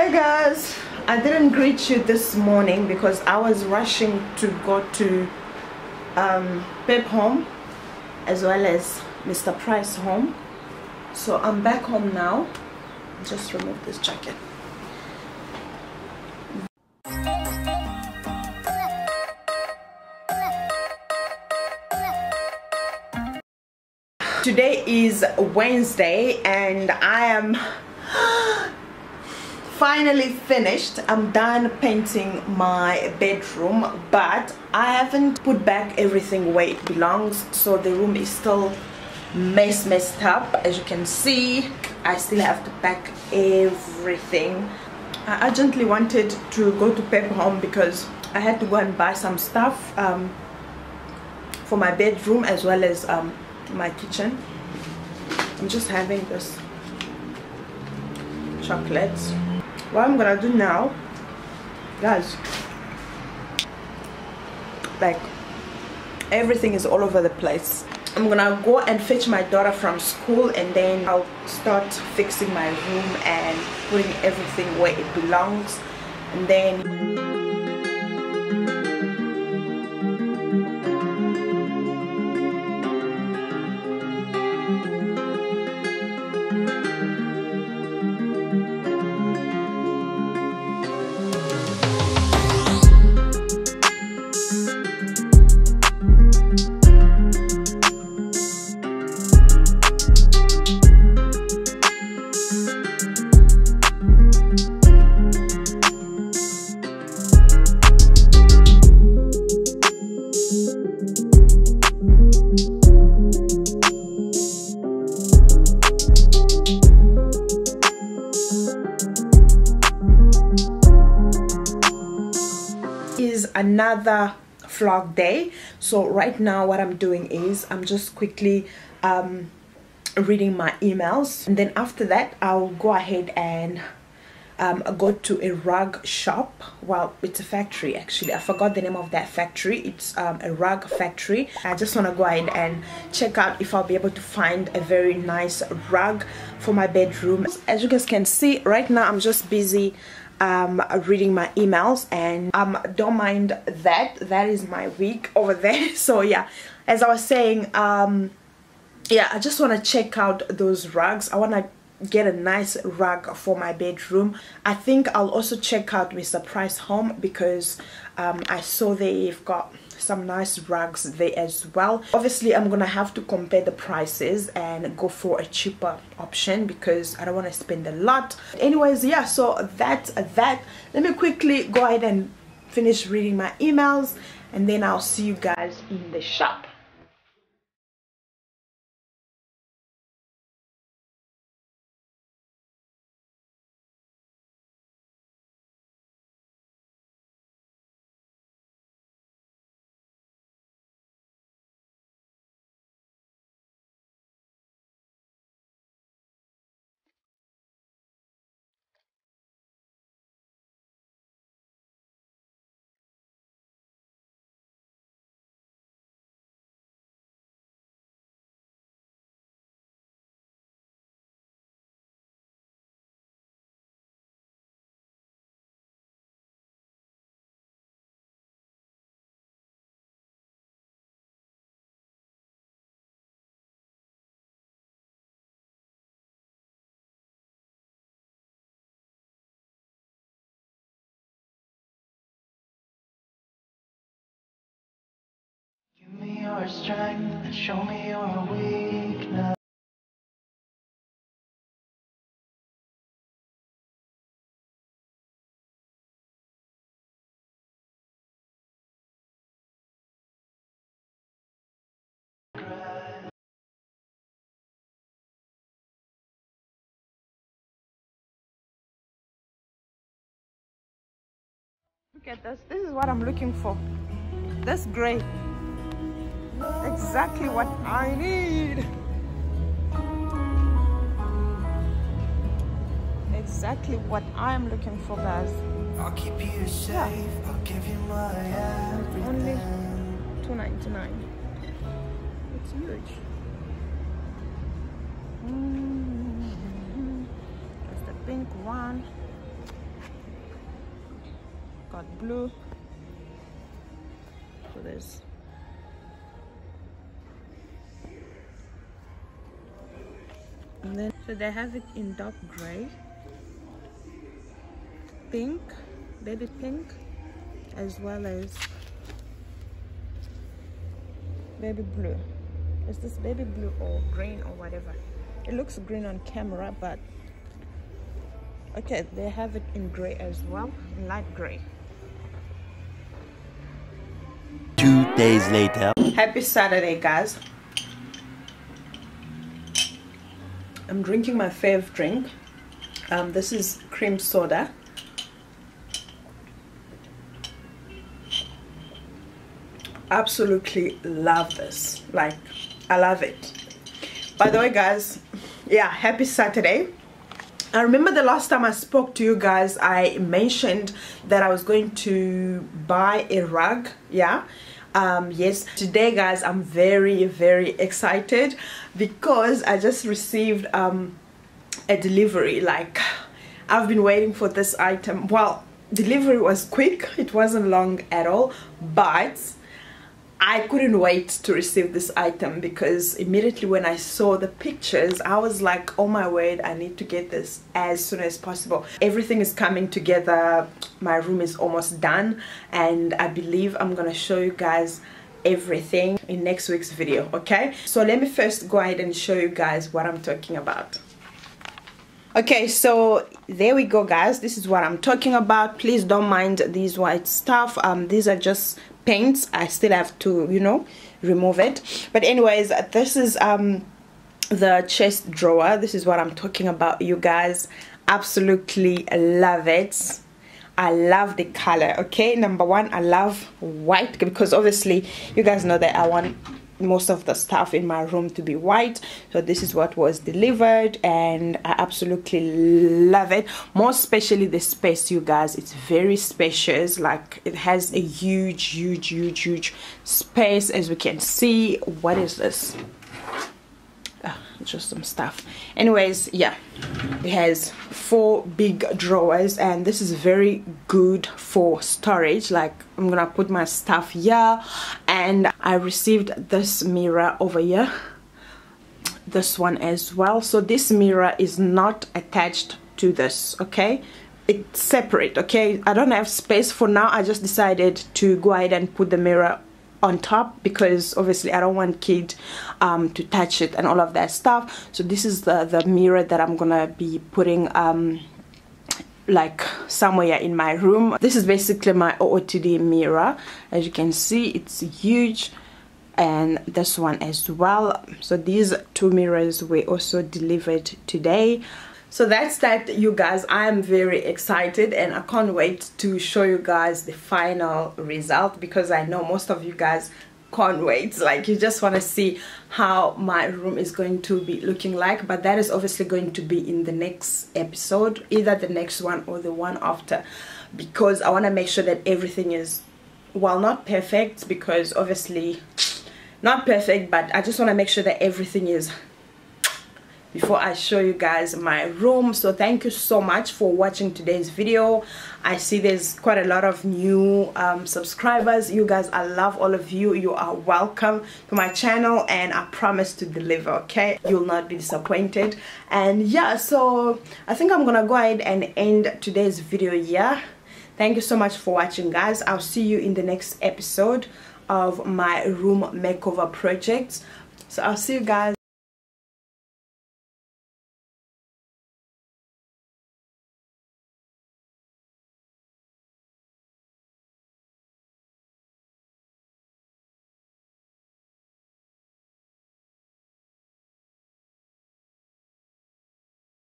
Hey guys, I didn't greet you this morning because I was rushing to go to Pep Home as well as Mr. Price home. So I'm back home now. Just remove this jacket. Today is Wednesday and I am finally finished. I'm done painting my bedroom, but I haven't put back everything where it belongs, so the room is still messed up. As you can see, I still have to pack everything. I urgently wanted to go to Pep Home because I had to go and buy some stuff for my bedroom as well as my kitchen. I'm just having this chocolate. What I'm gonna do now, guys, like everything is all over the place. I'm gonna go and fetch my daughter from school and then I'll start fixing my room and putting everything where it belongs, and then another vlog day. So right now what I'm doing is I'm just quickly reading my emails, and then after that I'll go ahead and go to a rug shop. Well, it's a factory actually. I forgot the name of that factory. It's a rug factory. I just want to go ahead and check out if I'll be able to find a very nice rug for my bedroom. As you guys can see, right now I'm just busy reading my emails, and don't mind that is my week over there. So yeah, as I was saying, yeah, I just want to check out those rugs. I want to get a nice rug for my bedroom. I think I'll also check out Mr. Price Home because I saw they've got some nice rugs there as well. Obviously I'm gonna have to compare the prices and go for a cheaper option because I don't want to spend a lot. Anyways, yeah, so that let me quickly go ahead and finish reading my emails, and then I'll see you guys in the shop. Give me your strength and show me your weakness. Look at this. This is what I'm looking for. That's great. Exactly what I need. Exactly what I'm looking for, guys. I'll keep you safe. Yeah. I'll give you my everything. Only $2.99. It's huge. Mm-hmm. That's the pink one. got blue. So there's and then so they have it in dark grey, pink, baby pink, as well as baby blue. Is this baby blue or green or whatever? It looks green on camera, but okay, they have it in grey as well, in light grey. 2 days later. Happy Saturday, guys. I'm drinking my fave drink. This is cream soda. Absolutely love this, like I love it. By the way, guys, yeah, happy Saturday. I remember the last time I spoke to you guys, I mentioned that I was going to buy a rug, yeah. Yes, today, guys, I'm very, very excited because I just received a delivery. Like, I've been waiting for this item. Well, delivery was quick, it wasn't long at all, but I couldn't wait to receive this item because immediately when I saw the pictures, I was like, oh my word, I need to get this as soon as possible. Everything is coming together. My room is almost done, and I believe I'm gonna show you guys everything in next week's video, okay? So let me first go ahead and show you guys what I'm talking about. Okay, so there we go, guys. This is what I'm talking about. Please don't mind these white stuff. These are just paints. I still have to, you know, remove it. But anyways, this is the chest drawer. This is what I'm talking about, you guys. Absolutely love it. I love the color, okay? Number one, I love white because obviously you guys know that I want most of the stuff in my room to be white. So this is what was delivered, and I absolutely love it, most especially the space, you guys. It's very spacious, like it has a huge space, as we can see. What is this? Just some stuff. Anyways, yeah, it has 4 big drawers, and this is very good for storage. Like, I'm gonna put my stuff here. And I received this mirror over here, this one as well. So this mirror is not attached to this, okay? It's separate, okay? I don't have space for now. I just decided to go ahead and put the mirror on top because obviously I don't want kid to touch it and all of that stuff. So this is the mirror that I'm gonna be putting like somewhere in my room. This is basically my OOTD mirror. As you can see, it's huge, and this one as well. So these 2 mirrors were also delivered today. So that's that, you guys. I am very excited, and I can't wait to show you guys the final result because I know most of you guys can't wait. Like, you just want to see how my room is going to be looking like. But that is obviously going to be in the next episode, either the next one or the one after, because I want to make sure that everything is, well, not perfect, because obviously not perfect, but I just want to make sure that everything is before I show you guys my room. So thank you so much for watching today's video. I see there's quite a lot of new subscribers. You guys, I love all of you. You are welcome to my channel, and I promise to deliver, okay? You'll not be disappointed. And yeah, so I think I'm gonna go ahead and end today's video here. Thank you so much for watching, guys. I'll see you in the next episode of my room makeover project. So I'll see you guys.